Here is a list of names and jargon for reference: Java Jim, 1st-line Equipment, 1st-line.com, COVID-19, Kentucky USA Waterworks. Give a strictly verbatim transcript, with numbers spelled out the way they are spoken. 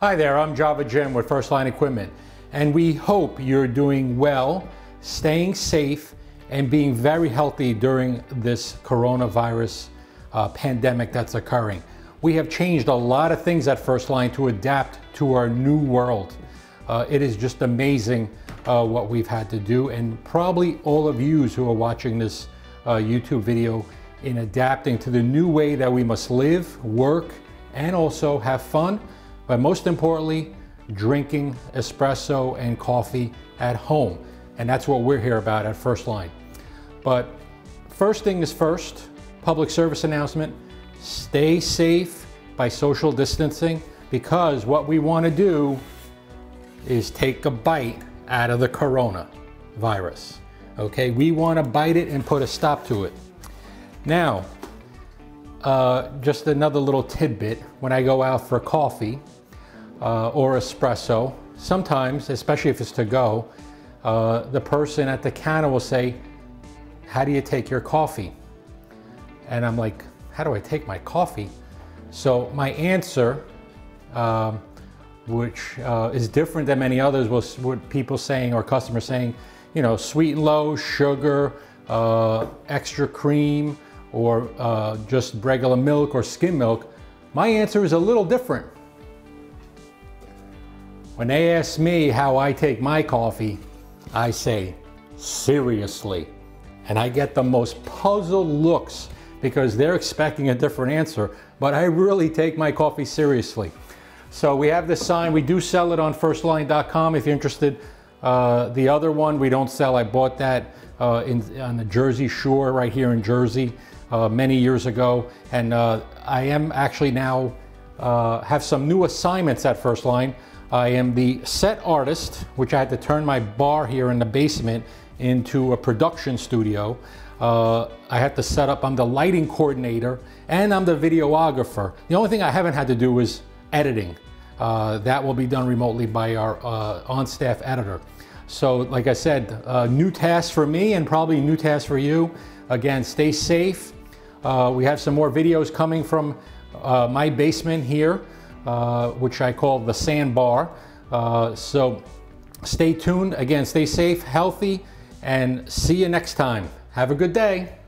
Hi there, I'm Java Jim with first line Equipment, and we hope you're doing well, staying safe, and being very healthy during this coronavirus uh, pandemic that's occurring. We have changed a lot of things at first line to adapt to our new world. Uh, it is just amazing uh, what we've had to do, and probably all of you who are watching this uh, YouTube video in adapting to the new way that we must live, work, and also have fun. But most importantly, drinking espresso and coffee at home. And that's what we're here about at first line. But first thing is first, public service announcement, stay safe by social distancing, because what we want to do is take a bite out of the coronavirus. Okay, we want to bite it and put a stop to it. Now, uh, just another little tidbit, when I go out for coffee, Uh, or espresso, sometimes, especially if it's to go, uh, the person at the counter will say, "How do you take your coffee?" And I'm like, "How do I take my coffee?" So my answer, um, which uh, is different than many others, was what people saying or customers saying, you know, sweet and low, sugar, uh, extra cream, or uh, just regular milk or skim milk. My answer is a little different. When they ask me how I take my coffee, I say, seriously. And I get the most puzzled looks because they're expecting a different answer, but I really take my coffee seriously. So we have this sign, we do sell it on first line dot com if you're interested. Uh, the other one we don't sell, I bought that uh, in, on the Jersey Shore right here in Jersey uh, many years ago. And uh, I am actually now, uh, have some new assignments at first line. I am the set artist, which I had to turn my bar here in the basement into a production studio. Uh, I had to set up, I'm the lighting coordinator, and I'm the videographer. The only thing I haven't had to do is editing. Uh, that will be done remotely by our uh, on-staff editor. So like I said, uh, new tasks for me and probably new tasks for you. Again, stay safe. Uh, we have some more videos coming from uh, my basement here. Uh, which I call the sandbar. Uh, so stay tuned. Again, stay safe, healthy, and see you next time. Have a good day.